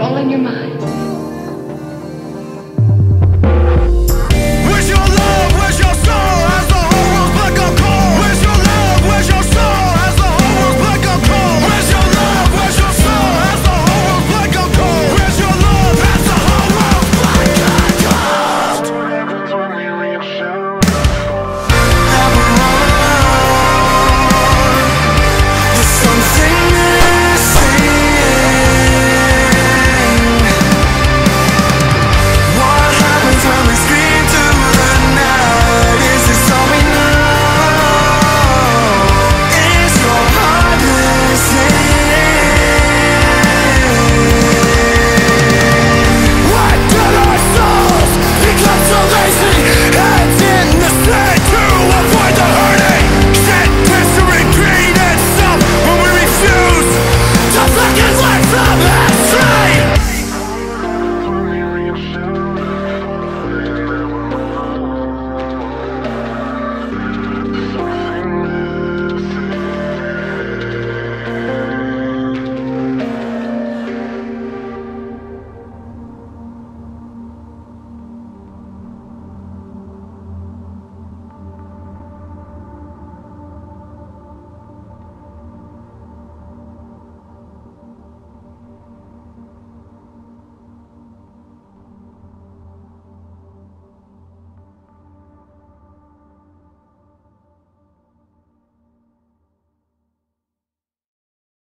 all in your mind.